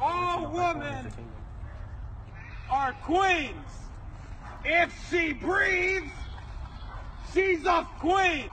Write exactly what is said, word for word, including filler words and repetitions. all women are queens. If she breathes, she's a queen.